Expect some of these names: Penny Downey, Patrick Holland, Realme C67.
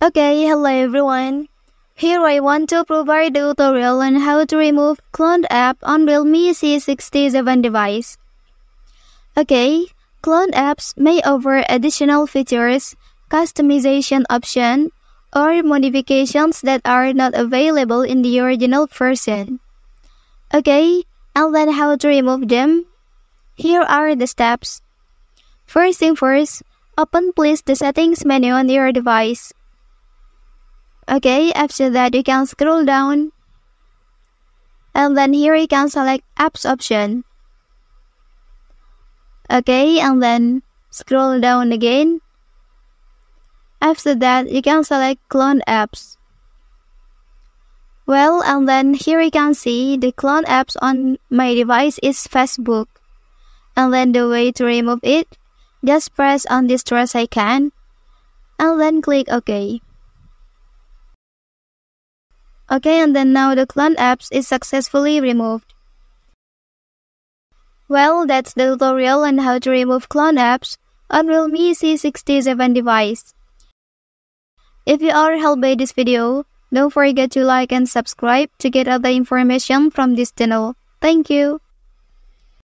Okay, hello everyone. Here I want to provide a tutorial on how to remove cloned app on Realme C67 device. Okay, cloned apps may offer additional features, customization options, or modifications that are not available in the original version. Okay, and then how to remove them? Here are the steps. First thing first, open please the settings menu on your device. Okay, after that you can scroll down and then here you can select apps option. Okay, and then scroll down again. After that you can select cloned apps. Well, and then here you can see the cloned apps on my device is Facebook. And then the way to remove it, just press on this trash icon and then click OK. Okay, and then now the cloned apps is successfully removed. Well, that's the tutorial on how to remove cloned apps on Realme C67 device. If you are helped by this video, don't forget to like and subscribe to get other information from this channel. Thank you.